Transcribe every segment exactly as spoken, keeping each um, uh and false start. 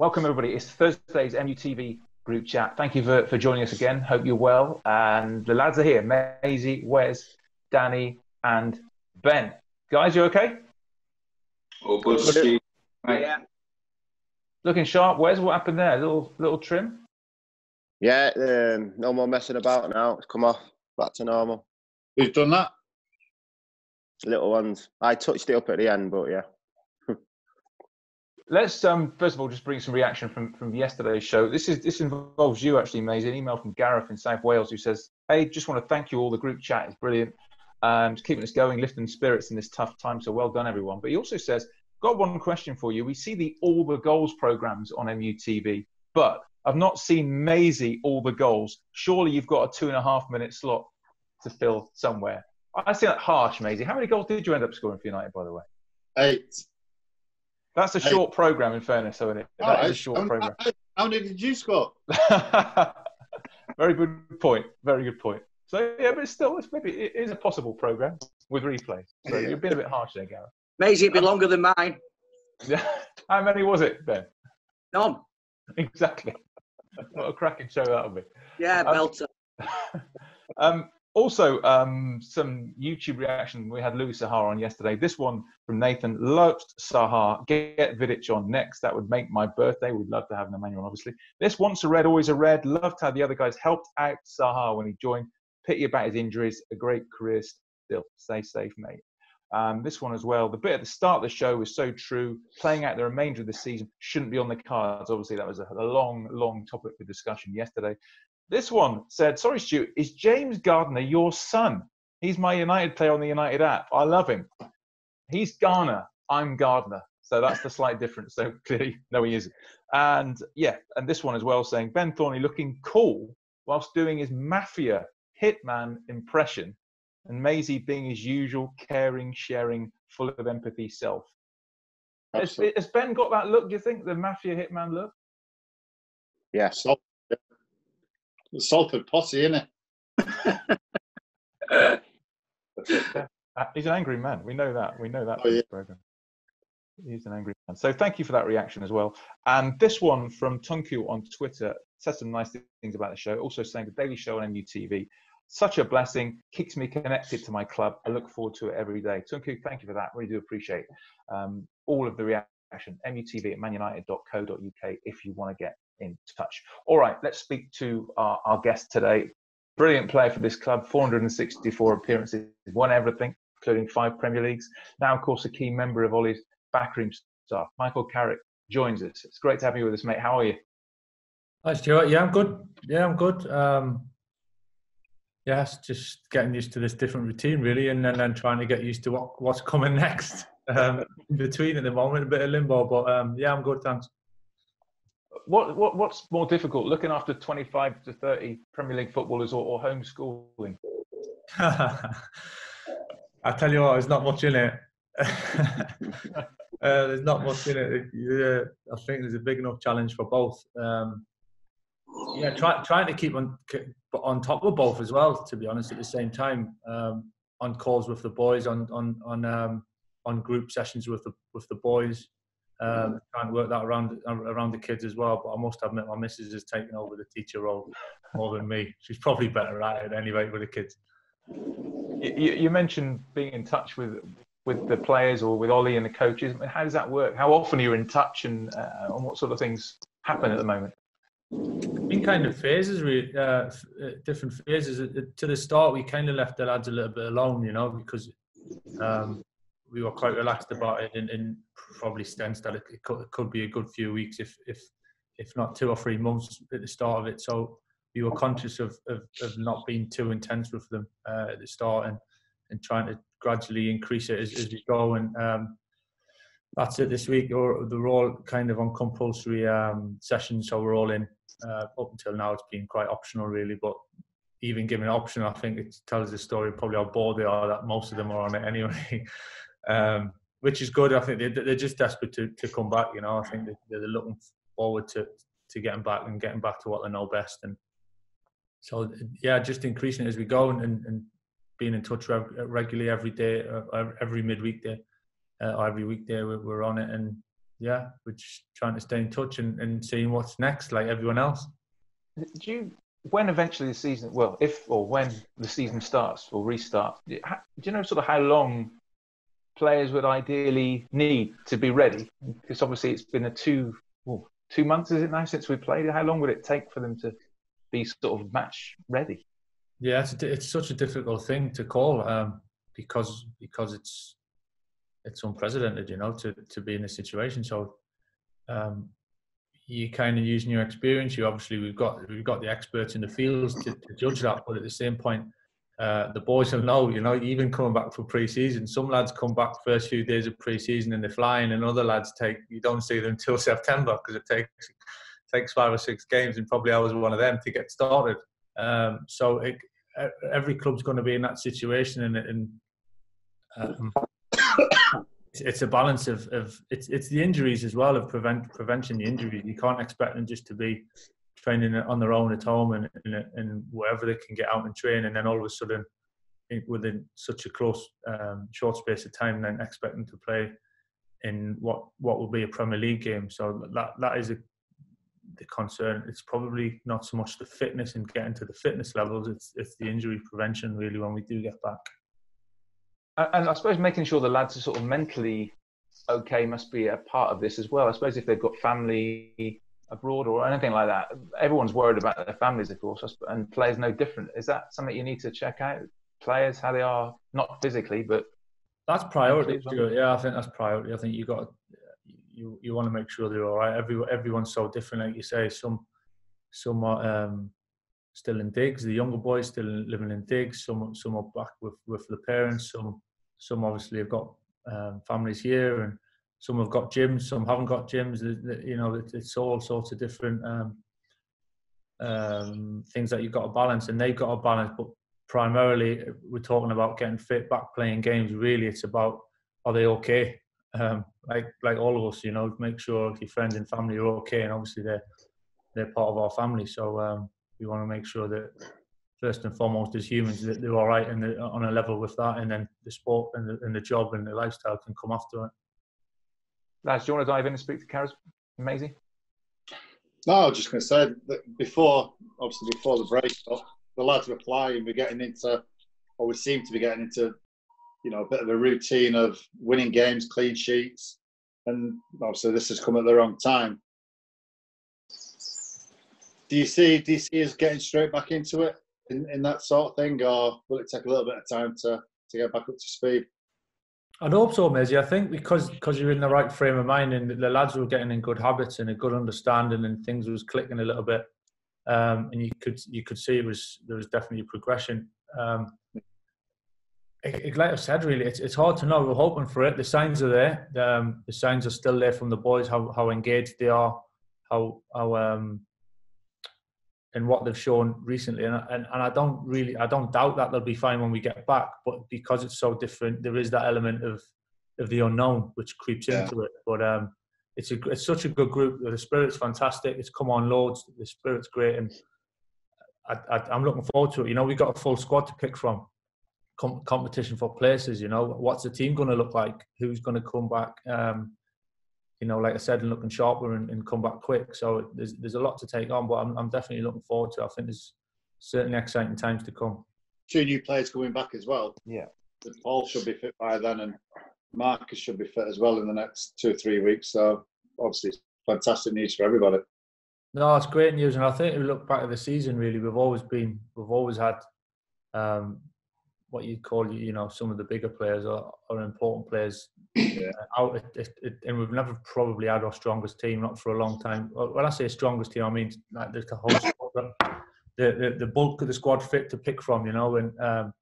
Welcome, everybody. It's Thursday's M U T V group chat. Thank you for, for joining us again. Hope you're well. And the lads are here, Maisie, Wes, Danny, and Ben. Guys, you okay? Oh, good to see you. Yeah. Looking sharp, Wes. What happened there? A little, little trim? Yeah, um, no more messing about now. It's come off. Back to normal. Who's done that? Little ones. I touched it up at the end, but yeah. Let's um, first of all just bring some reaction from, from yesterday's show. This is this involves you actually, Maisie. An email from Gareth in South Wales who says, "Hey, just want to thank you all. The group chat is brilliant. Um, it's keeping us going, lifting spirits in this tough time. So well done, everyone." But he also says, "Got one question for you. We see the All the Goals programs on M U T V, but I've not seen Maisie All the Goals. Surely you've got a two and a half minute slot to fill somewhere." I see that harsh, Maisie. How many goals did you end up scoring for United, by the way? Eight. That's a short hey. program, in fairness, isn't it? That oh, is a short how, program. How, how many did you score? Very good point. Very good point. So yeah, but still, it's maybe it is a possible program with replays. So you've been a bit harsh there, Gareth. Maisie, it'd be um, longer than mine. Yeah. How many was it then? None. Exactly. What a cracking show that'll be. Yeah, belter. Um, um, also, um, some YouTube reaction. We had Louis Saha on yesterday. This one from Nathan. Loved Saha. Get Vidic on next. That would make my birthday. We'd love to have an Emmanuel, obviously. This once a red, always a red. Loved how the other guys helped out Saha when he joined. Pity about his injuries. A great career still. Stay safe, mate. Um, this one as well. The bit at the start of the show was so true. Playing out the remainder of the season shouldn't be on the cards. Obviously, that was a, a long, long topic for discussion yesterday. This one said, "Sorry, Stu, is James Gardner your son? He's my United player on the United app. I love him. He's Garner. I'm Gardner." So that's the slight difference. So clearly, no, he isn't. And yeah, and this one as well saying, "Ben Thorney looking cool whilst doing his mafia hitman impression. And Maisie being his usual caring, sharing, full of empathy self." Has, has Ben got that look, do you think? The mafia hitman look? Yeah, so. The Salford posse, isn't it? He's an angry man. We know that. We know that. Oh, yeah. Program. He's an angry man. So thank you for that reaction as well. And this one from Tunku on Twitter says some nice things about the show. Also saying the Daily Show on M U T V, such a blessing. Keeps me connected to my club. I look forward to it every day. Tunku, thank you for that. Really do appreciate um, all of the reaction. M U T V at man united dot co dot U K if you want to get in touch. All right, let's speak to our, our guest today. Brilliant player for this club, four hundred sixty-four appearances, won everything, including five Premier Leagues. Now, of course, a key member of Ollie's backroom staff, Michael Carrick, joins us. It's great to have you with us, mate. How are you? Hi, Stuart. Yeah, I'm good. Yeah, I'm good. Um, yeah, it's just getting used to this different routine, really, and then, then trying to get used to what, what's coming next. Um, in between, at the moment, a bit of limbo, but um, yeah, I'm good, thanks. What, what what's more difficult, looking after twenty-five to thirty Premier League footballers or, or homeschooling? I tell you what, there's not much in it. uh, there's not much in it. Yeah, I think there's a big enough challenge for both. Um, yeah, try, trying to keep on on top of both as well. To be honest, at the same time, um, on calls with the boys, on on on um, on group sessions with the with the boys. Um, trying to work that around around the kids as well, but I must admit my missus has taken over the teacher role more than me. She's probably better at it anyway with the kids. You, you mentioned being in touch with with the players or with Ollie and the coaches. I mean, how does that work? How often are you in touch, and uh, and what sort of things happen at the moment? In kind of phases, we uh, different phases. To the start, we kind of left the lads a little bit alone, you know, because. Um, We were quite relaxed about it, and, and probably sensed that it, it, could, it could be a good few weeks, if if if not two or three months at the start of it. So we were conscious of of, of not being too intense with them uh, at the start, and and trying to gradually increase it as, as we go. And um, that's it. This week, or they're all kind of on compulsory um, sessions, so we're all in. Uh, up until now, it's been quite optional, really, but. Even given an option, I think it tells the story probably how bored they are that most of them are on it anyway, um, which is good. I think they, they're just desperate to, to come back. You know, I think they, they're looking forward to, to getting back and getting back to what they know best. And so, yeah, just increasing it as we go, and, and, and being in touch regularly every day, every midweek day, uh, every weekday we're on it, and yeah, we're just trying to stay in touch and, and seeing what's next, like everyone else. Do you, when eventually the season, well, if or when the season starts or restarts, do you know sort of how long players would ideally need to be ready? Because obviously it's been a two, well, two months, is it now, since we played? How long would it take for them to be sort of match ready? Yeah, it's, it's such a difficult thing to call um, because because it's it's unprecedented, you know, to, to be in this situation. So um, you're kind of using your experience. You obviously we've got we've got the experts in the fields to, to judge that. But at the same point, uh, the boys will know, you know, even coming back for pre-season, some lads come back first few days of pre-season and they're flying, and other lads take you don't see them until September because it takes takes five or six games, and probably I was one of them to get started. Um, so it, every club's going to be in that situation, and, and um, it's a balance of, of it's it's the injuries as well, of prevent prevention the injuries. You can't expect them just to be training on their own at home and and, and wherever they can get out and train, and then all of a sudden within such a close um, short space of time, then expect them to play in what what will be a Premier League game. So that that is a the concern. It's probably not so much the fitness and getting to the fitness levels, it's it's the injury prevention really when we do get back. And I suppose making sure the lads are sort of mentally okay must be a part of this as well. I suppose if they've got family abroad or anything like that, everyone's worried about their families, of course, and players no different. Is that something you need to check out? Players, how they are, not physically, but... That's priority. Well. Yeah, I think that's priority. I think you've got to, You, you want to make sure they're all right. Every, everyone's so different, like you say. Some some are um, still in digs. The younger boys still living in digs. Some some are back with, with the parents. Some some obviously have got um, families here, and some have got gyms. Some haven't got gyms. You know, it, it's all sorts of different um, um, things that you've got to balance, and they've got to balance. But primarily, we're talking about getting fit, back playing games. Really, it's about, are they okay? Um, like like all of us, you know, make sure your friends and family are okay, and obviously they're they're part of our family. So um, we want to make sure that first and foremost as humans that they're all right and they're on a level with that, and then the sport and the, and the job and the lifestyle can come after it. Lads, do you want to dive in and speak to Karen and Maisie? No, I was just going to say that before, obviously before the break, the lads were playing, we're getting into, or we seem to be getting into, you know, a bit of a routine of winning games, clean sheets, and obviously this has come at the wrong time. Do you see, do you see us getting straight back into it in, in that sort of thing, or will it take a little bit of time to, to get back up to speed? I'd hope so, Maisie. I think because because you're in the right frame of mind, and the lads were getting in good habits and a good understanding, and things was clicking a little bit, um, and you could you could see it was there was definitely a progression. Um, Like I said, really, it's it's hard to know. We're hoping for it. The signs are there. Um, the signs are still there from the boys. How how engaged they are, how how um, and what they've shown recently. And and and I don't really, I don't doubt that they'll be fine when we get back. But because it's so different, there is that element of of the unknown which creeps yeah. into it. But um, it's a it's such a good group. The spirit's fantastic. It's come on loads. The spirit's great, and I, I, I'm looking forward to it. You know, we got a full squad to pick from. Competition for places, you know, what's the team going to look like? Who's going to come back? Um, you know, like I said, looking sharper and, and come back quick. So there's there's a lot to take on, but I'm I'm definitely looking forward to it. I think there's certainly exciting times to come. Two new players coming back as well. Yeah, Paul should be fit by then, and Marcus should be fit as well in the next two or three weeks. So obviously, it's fantastic news for everybody. No, it's great news, and I think if we look back at the season, really, we've always been, we've always had. Um, what you'd call, you know, some of the bigger players or, or important players yeah. out. It, it, it, and we've never probably had our strongest team, not for a long time. When I say strongest team, I mean like the whole squad, the, the, the bulk of the squad fit to pick from, you know. And um,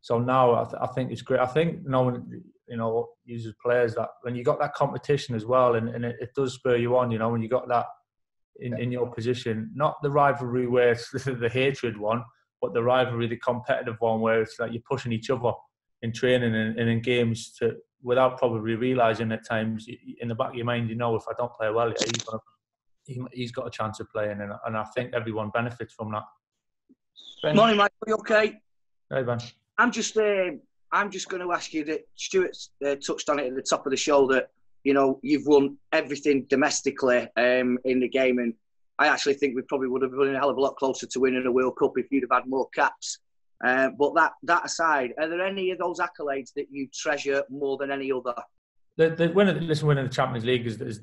so now I, th I think it's great. I think knowing, you know, uses players that when you got that competition as well, and, and it, it does spur you on, you know, when you got that in, yeah. in your position, not the rivalry where it's the hatred one, but the rivalry, the competitive one, where it's like you're pushing each other in training and, and in games to, without probably realising at times, in the back of your mind, you know, if I don't play well, yeah, he's, gonna, he, he's got a chance of playing, and, and I think everyone benefits from that. Ben. Morning, Michael. You okay? Hey, Ben. I'm just, um, I'm just going to ask you that Stuart's uh, touched on it at the top of the show that you know, you've won everything domestically um, in the game. And I actually think we probably would have been a hell of a lot closer to winning a World Cup if you'd have had more caps. Uh, but that that aside, are there any of those accolades that you treasure more than any other? The, the winner, listen, winning the Champions League is is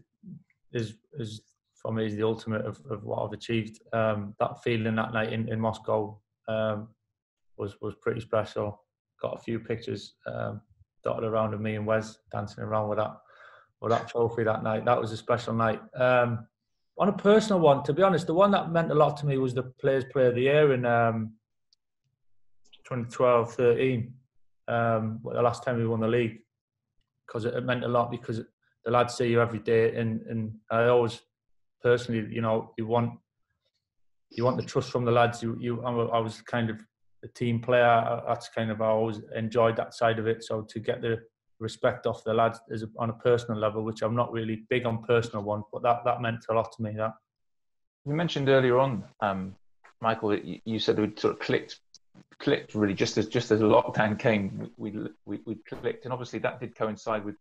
is, is for me is the ultimate of, of what I've achieved. Um, that feeling that night in, in Moscow um, was was pretty special. Got a few pictures um, dotted around of me and Wes dancing around with that with that trophy that night. That was a special night. Um, on a personal one, to be honest, the one that meant a lot to me was the Players' Player of the Year in um, twenty twelve thirteen, um, the last time we won the league, because it, it meant a lot, because the lads see you every day, and, and I always personally, you know, you want you want the trust from the lads. You you I was kind of a team player. That's kind of I always enjoyed that side of it. So to get the respect off the lads is on a personal level, which I'm not really big on personal ones, but that that meant a lot to me. That you mentioned earlier on, um, Michael, you said we sort of clicked. clicked really just as just as lockdown came, we we we clicked, and obviously that did coincide with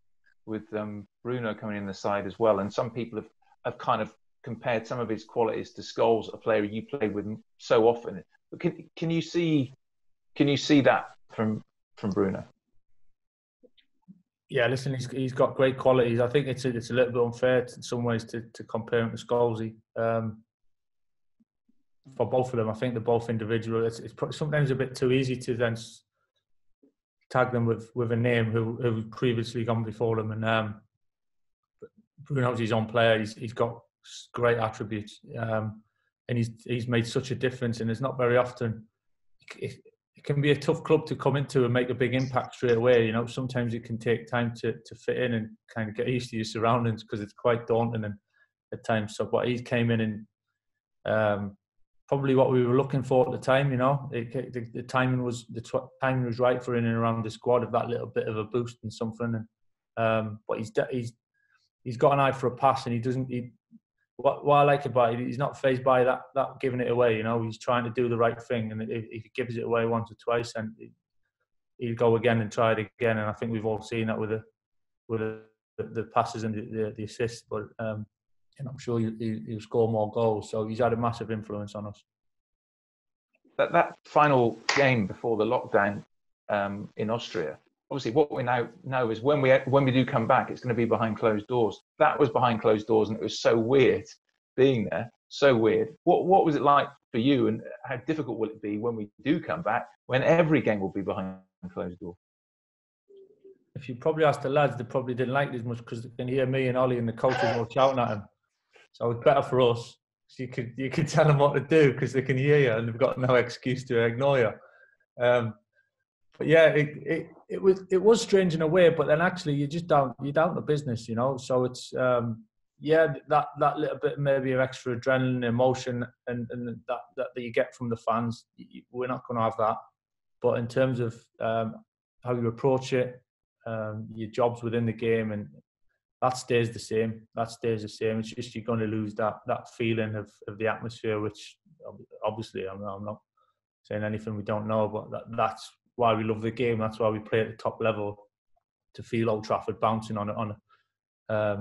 with um, Bruno coming in the side as well. And some people have, have kind of compared some of his qualities to Scholes, a player you played with so often. But can can you see can you see that from from Bruno? Yeah, listen, he's he's got great qualities. I think it's a, it's a little bit unfair to, in some ways to to compare him to Scholes. Um, For both of them, I think they're both individual. It's, it's sometimes a bit too easy to then tag them with, with a name who who previously gone before them. And um, Bruno's his own player. He's he's got great attributes, um, and he's he's made such a difference. And it's not very often. It, it can be a tough club to come into and make a big impact straight away. You know, sometimes it can take time to to fit in and kind of get used to your surroundings, because it's quite daunting and at times. So, but he came in and. Um, Probably what we were looking for at the time, you know, it, the, the timing was the tw timing was right for in and around the squad, of that little bit of a boost and something. And, um, but he's he's he's got an eye for a pass, and he doesn't. He, what, what I like about it, he's not fazed by that that giving it away. You know, he's trying to do the right thing, and if, if he gives it away once or twice, and he'll go again and try it again. And I think we've all seen that with the with the, the passes and the, the, the assists, but. Um, And I'm sure he'll score more goals. So he's had a massive influence on us. That, that final game before the lockdown um, in Austria, obviously what we now know is when we, when we do come back, it's going to be behind closed doors. That was behind closed doors, and it was so weird being there, so weird. What, what was it like for you, and how difficult will it be when we do come back, when every game will be behind closed doors? If you probably asked the lads, they probably didn't like it as much, because they can hear me and Ollie and the coaches all shouting at him. So it's better for us. So you could you could tell them what to do, because they can hear you and they've got no excuse to ignore you. Um, but yeah, it, it it was it was strange in a way. But then actually, you're just down you're down to business, you know. So it's um, yeah, that that little bit maybe of extra adrenaline, emotion, and and that that, that you get from the fans. We're not going to have that. But in terms of um, how you approach it, um, your jobs within the game and. That stays the same. That stays the same. It's just you're going to lose that that feeling of, of the atmosphere, which obviously I'm, I'm not saying anything we don't know, but that, that's why we love the game. That's why we play at the top level, to feel Old Trafford bouncing on on um,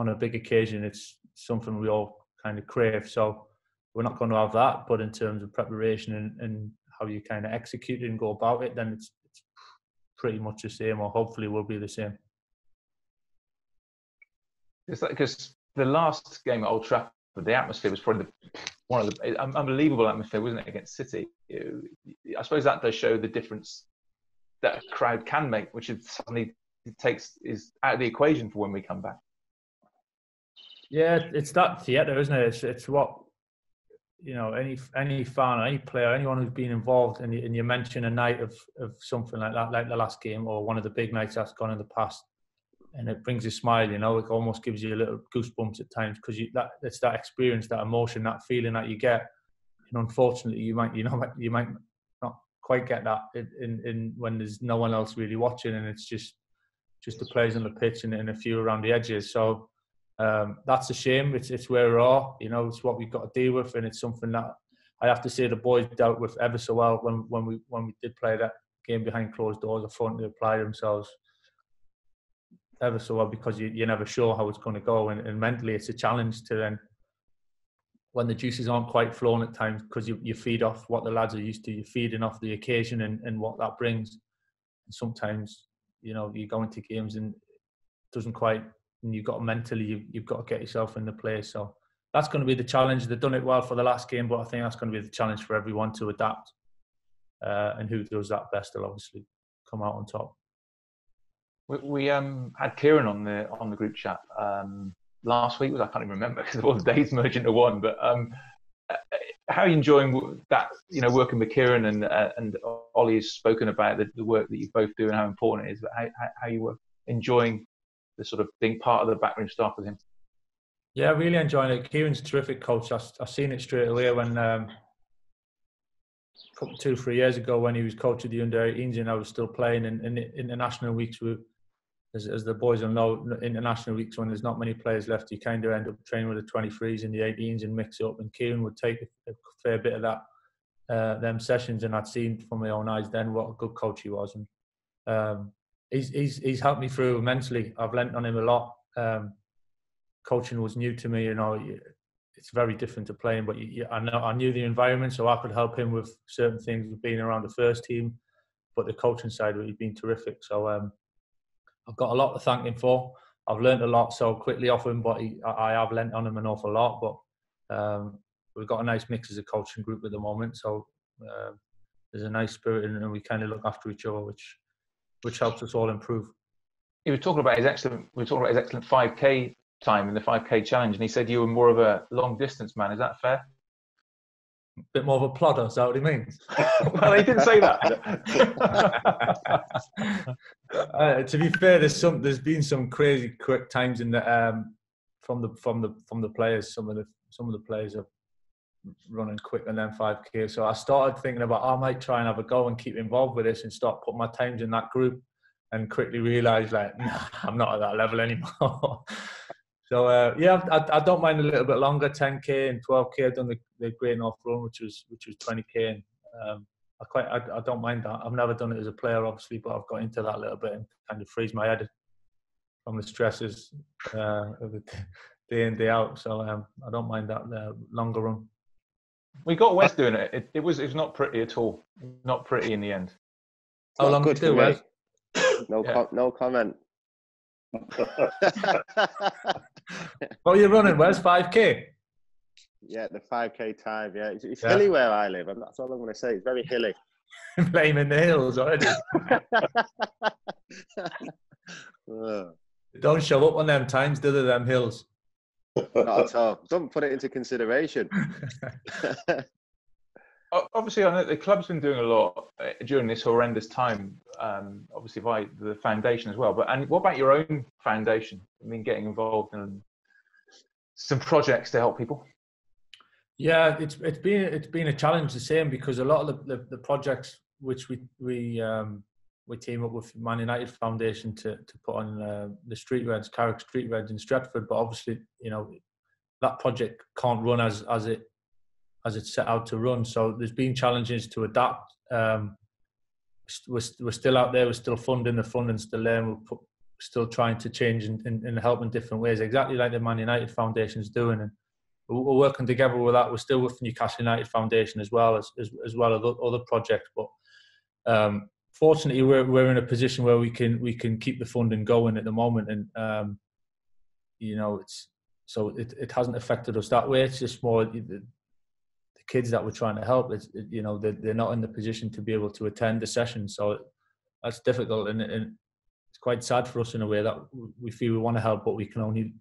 on a big occasion. It's something we all kind of crave. So we're not going to have that. But in terms of preparation and, and how you kind of execute it and go about it, then it's, it's pretty much the same, or hopefully will be the same. It's like, because the last game at Old Trafford, the atmosphere was probably the, one of the unbelievable atmosphere, wasn't it, against City? I suppose that does show the difference that a crowd can make, which is suddenly takes is out of the equation for when we come back. Yeah, it's that theatre, isn't it? It's, it's what, you know, any any fan, or any player, anyone who's been involved, and you, and you mention a night of of something like that, like the last game, or one of the big nights that's gone in the past. And it brings a smile, you know. It almost gives you a little goosebumps at times, because that it's that experience, that emotion, that feeling that you get. And unfortunately, you might, you know, you might not quite get that in, in when there's no one else really watching, and it's just just the players on the pitch and, and a few around the edges. So um, that's a shame. It's it's where we are, you know. It's what we've got to deal with, and it's something that I have to say the boys dealt with ever so well when when we when we did play that game behind closed doors. I thought they applied themselves. ever so well, because you, you're never sure how it's going to go, and, and mentally it's a challenge to then, when the juices aren't quite flowing at times, because you, you feed off what the lads are used to, you're feeding off the occasion and, and what that brings. And sometimes, you know, you go into games and it doesn't quite, and you've got mentally, you've, you've got to get yourself in the place. So that's going to be the challenge. They've done it well for the last game, but I think that's going to be the challenge for everyone to adapt. Uh, and who does that best will obviously come out on top. We, we um, had Kieran on the on the group chat um, last week. Was I can't even remember because all the days merged into one. But um, how are you enjoying that? You know, working with Kieran and uh, and Ollie has spoken about the, the work that you both do and how important it is. But how how you were enjoying the sort of being part of the backroom staff with him? Yeah, really enjoying it. Kieran's a terrific coach. I I seen it straight away when. Um, Couple two, three years ago when he was coach of the under eighteens and I was still playing in, in international weeks. We, as, as the boys will know, international weeks when there's not many players left, you kind of end up training with the twenty-threes and the eighteens and mix it up. And Kieran would take a fair bit of that, uh, them sessions, and I'd seen from my own eyes then what a good coach he was. And um, he's, he's he's helped me through immensely. I've lent on him a lot. Um, coaching was new to me, you know. It's very different to playing, but you, you, I, know, I knew the environment, so I could help him with certain things with being around the first team. But the coaching side, he's been terrific. So um, I've got a lot to thank him for. I've learned a lot so quickly off him, but he, I, I have lent on him an awful lot. But um, we've got a nice mix as a coaching group at the moment. So uh, there's a nice spirit, and we kind of look after each other, which which helps us all improve. He was talking about his excellent. We were talking about his excellent five K. Time in the five K challenge, and he said you were more of a long distance man. Is that fair? A bit more of a plodder, is that what he means? Well, he didn't say that. uh, to be fair, there's some there's been some crazy quick times in the um from the from the from the players. Some of the some of the players are running quick and then five K. So I started thinking about I might try and have a go and keep involved with this and start putting my times in that group, and quickly realised like nah, I'm not at that level anymore. So, uh, yeah, I, I don't mind a little bit longer, ten K and twelve K. I've done the, the Great North Run, which was which was twenty K. And, um, I quite I, I don't mind that. I've never done it as a player, obviously, but I've got into that a little bit and kind of frees my head from the stresses uh, of the day in, day out. So um, I don't mind that uh, longer run. We got Wes doing it. It, it, was, it was not pretty at all. Not pretty in the end. How long did you do, Wes? No, yeah. com- no comment. Well, you're running. Where's five K? Yeah, the five K time. Yeah, it's, it's yeah. hilly where I live. I'm, that's all I'm going to say. It's very hilly. Blaming the hills already. Don't show up on them times, do they? Them hills. Not at all. Don't put it into consideration. Obviously, I know the club's been doing a lot during this horrendous time. Um, obviously, by the foundation as well. But and what about your own foundation? I mean, getting involved in some projects to help people. Yeah, it's it's been it's been a challenge the same because a lot of the, the, the projects which we we um, we team up with Man United Foundation to to put on uh, the Street Reds, Carrick Street Reds in Stretford. But obviously, you know, that project can't run as as it. As it's set out to run, so there's been challenges to adapt. Um, we're, we're still out there. We're still funding the funding still there. And we're put, still trying to change and, and, and help in different ways, exactly like the Man United Foundation is doing. And we're working together with that. We're still with the Newcastle United Foundation as well as as, as well as other projects. But um, fortunately, we're we're in a position where we can we can keep the funding going at the moment. And um, you know, it's so it it hasn't affected us that way. It's just more. It, kids that we're trying to help, it's, you know, they're, they're not in the position to be able to attend the session, so that's difficult, and, and it's quite sad for us in a way that we feel we want to help, but we can only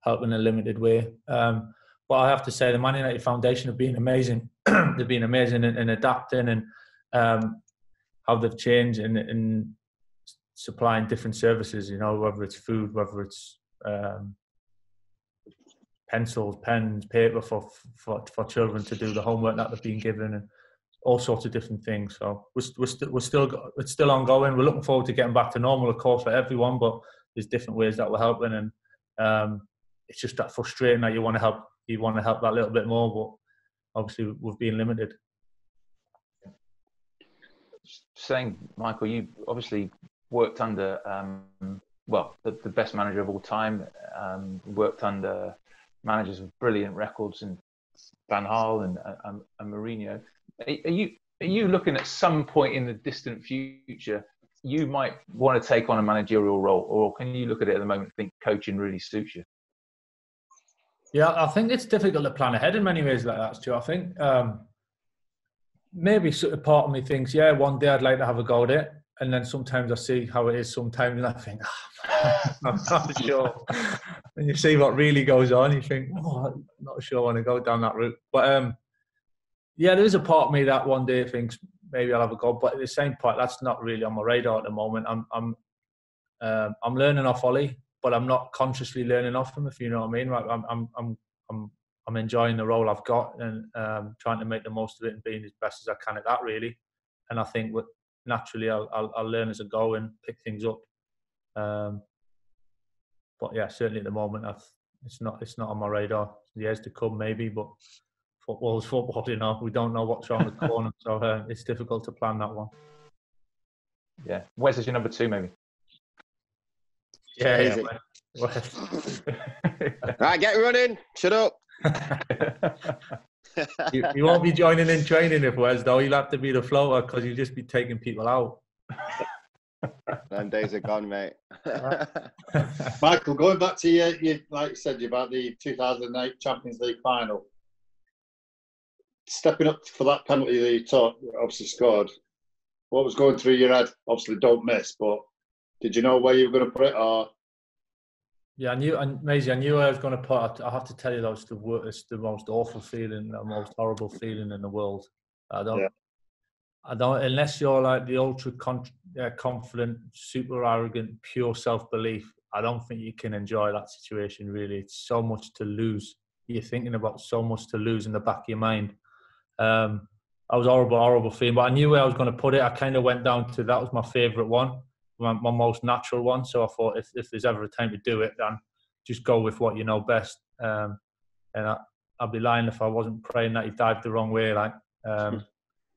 help in a limited way. Um, but I have to say, the Man United Foundation have been amazing. They've been amazing in, in adapting and um, how they've changed and, and supplying different services, you know, whether it's food, whether it's um, pencils, pens, paper for, for for children to do the homework that they've been given, and all sorts of different things. So we're we're, st- we're still it's still ongoing. We're looking forward to getting back to normal, of course, for everyone. But there's different ways that we're helping, and um, it's just that frustrating that you want to help, you want to help that little bit more, but obviously we've been limited. Saying, Michael, you obviously worked under um, well, the, the best manager of all time, um, worked under managers with brilliant records in Van Gaal and, and, and Mourinho. Are you, are you looking at some point in the distant future, you might want to take on a managerial role, or can you look at it at the moment and think coaching really suits you? Yeah, I think it's difficult to plan ahead in many ways like that, Stu. I think um, maybe sort of part of me thinks, yeah, one day I'd like to have a go at it. And then sometimes I see how it is sometimes and I think, oh, I'm not sure. And you see what really goes on, you think, oh, I'm not sure I want to go down that route. But um, yeah, there is a part of me that one day thinks maybe I'll have a go. But at the same point, that's not really on my radar at the moment. I'm I'm, um, I'm learning off Ollie, but I'm not consciously learning off him, if you know what I mean. Like, I'm, I'm, I'm, I'm, I'm enjoying the role I've got and um, trying to make the most of it and being as best as I can at that, really. And I think with, naturally, I'll, I'll, I'll learn as I go and pick things up. Um, but yeah, certainly at the moment, I've, it's not it's not on my radar. Years to come, maybe. But football's football, you know. We don't know what's around the corner, so uh, it's difficult to plan that one. Yeah, Wes is your number two, maybe. Yeah, yeah, Wes. Right, get running. Shut up. You, you won't be joining in training if Wes, though. You'll have to be the floater because you'll just be taking people out. Them days are gone, mate. Michael, going back to your, your, like you said, about the two thousand eight Champions League final. Stepping up for that penalty that you taught, obviously scored. What was going through your head? Obviously, don't miss, but did you know where you were going to put it? Or... Yeah, I knew, and Maisie, I knew where I was going to put. I have to tell you, though, it's the worst, it's the most awful feeling, the most horrible feeling in the world. I don't, yeah. I don't, unless you're like the ultra con uh, confident, super arrogant, pure self belief. I don't think you can enjoy that situation. Really, it's so much to lose. You're thinking about so much to lose in the back of your mind. Um, I was horrible, horrible feeling, but I knew where I was going to put it. I kind of went down to that was my favourite one. My, my most natural one, so I thought if, if there's ever a time to do it, then just go with what you know best. Um, and I, I'd be lying if I wasn't praying that he dived the wrong way, like. Um,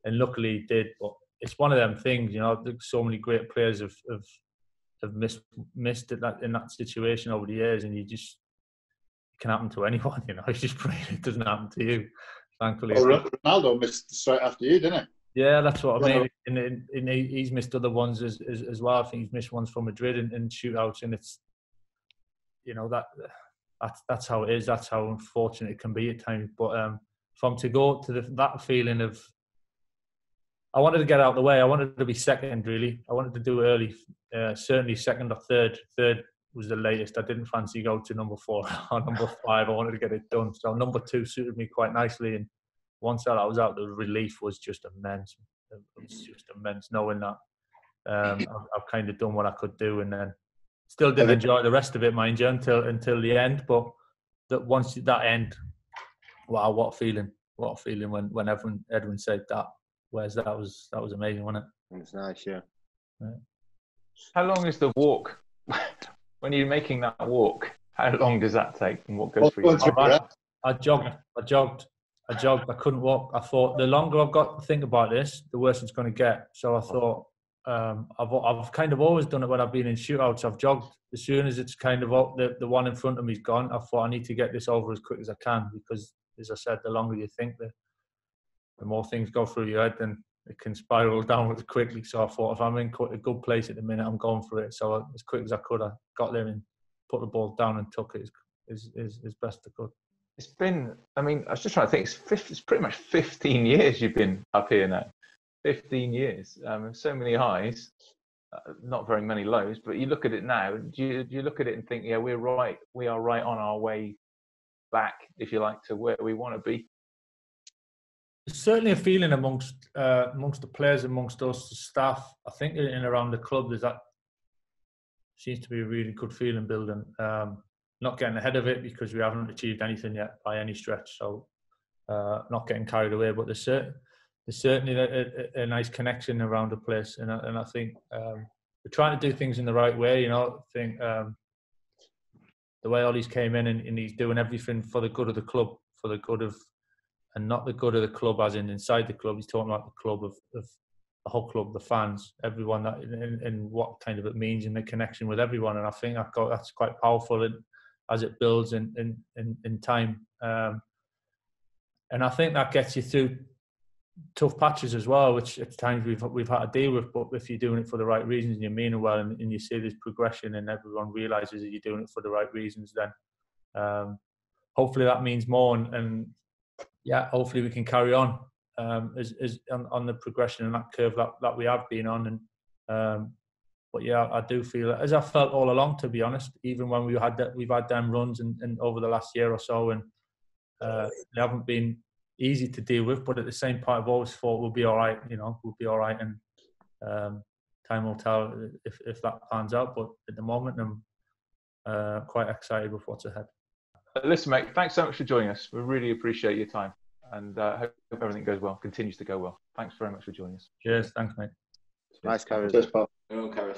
and luckily he did. But it's one of them things, you know. So many great players have have, have missed missed it that in that situation over the years, and you just it can happen to anyone, you know. You just pray it doesn't happen to you. Thankfully, oh, Ronaldo missed straight after you, didn't he? Yeah, that's what I mean. And, and, and he's missed other ones as, as as well. I think he's missed ones from Madrid and, and shootouts, and it's, you know, that that's that's how it is. That's how unfortunate it can be at times. But um, from to go to the, that feeling of, I wanted to get out of the way. I wanted to be second, really. I wanted to do early, uh, certainly second or third. Third was the latest. I didn't fancy go to number four or number five. I wanted to get it done. So number two suited me quite nicely, and. Once I was out, the relief was just immense. It was just immense knowing that um, I've, I've kind of done what I could do, and then still didn't enjoy the rest of it, mind you, until until the end. But that once that end, wow, what a feeling! What a feeling when when Edwin, Edwin said that. Whereas that was that was amazing, wasn't it? It's nice, yeah. Right. How long is the walk? When you're making that walk, how long does that take, and what goes through? I, I jogged. I jogged. I jogged. I couldn't walk. I thought the longer I've got to think about this, the worse it's going to get. So I thought um, I've I've kind of always done it when I've been in shootouts. I've jogged as soon as it's kind of up, the the one in front of me's gone. I thought I need to get this over as quick as I can because, as I said, the longer you think, the the more things go through your head, then it can spiral downwards quickly. So I thought if I'm in a good place at the minute, I'm going for it. So I, as quick as I could, I got there and put the ball down and took it as as as, as best I could. It's been, I mean, I was just trying to think, it's, fifty, it's pretty much fifteen years you've been up here now. fifteen years. Um, so many highs, uh, not very many lows, but you look at it now, do you, do you look at it and think, yeah, we're right, we are right on our way back, if you like, to where we want to be? There's certainly a feeling amongst, uh, amongst the players, amongst us, the staff. I think in and around the club, there's that, seems to be a really good feeling building. Um, Not getting ahead of it because we haven't achieved anything yet by any stretch. So, uh, not getting carried away, but there's, cert there's certainly a, a, a nice connection around the place, and I, and I think um, we're trying to do things in the right way. You know, I think um, the way Ollie's came in and, and he's doing everything for the good of the club, for the good of, and not the good of the club as in inside the club. He's talking about the club of, of the whole club, the fans, everyone, that in, in what kind of it means and the connection with everyone. And I think that got, that's quite powerful in, as it builds in in, in, in time. Um, and I think that gets you through tough patches as well, which at times we've we've had to deal with. But if you're doing it for the right reasons and you're meaning well, and, and you see this progression, and everyone realises that you're doing it for the right reasons, then um, hopefully that means more, and, and yeah, hopefully we can carry on um, as, as on, on the progression and that curve that, that we have been on. And um, but yeah, I do feel as I felt all along, to be honest, even when we had that, we've had them runs and, and over the last year or so, and uh, they haven't been easy to deal with, but at the same point I've always thought we'll be all right, you know, we'll be all right, and um, time will tell if, if that pans out, but at the moment I'm uh, quite excited with what's ahead. Listen mate, thanks so much for joining us, we really appreciate your time, and I uh, hope everything goes well, continues to go well. Thanks very much for joining us. Cheers, thanks mate. Cheers. Nice Carrick. Cheers Paul. Oh, Carrick.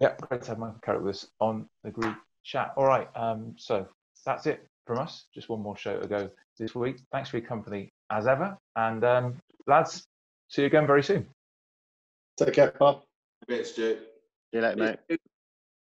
Yeah, great to have Michael Carrick with us on the group chat. Alright, um, so that's it from us, just one more show to go this week. Thanks for your company as ever, and um, lads, see you again very soon. Take care, Paul. Thanks, Stu. See you later, mate.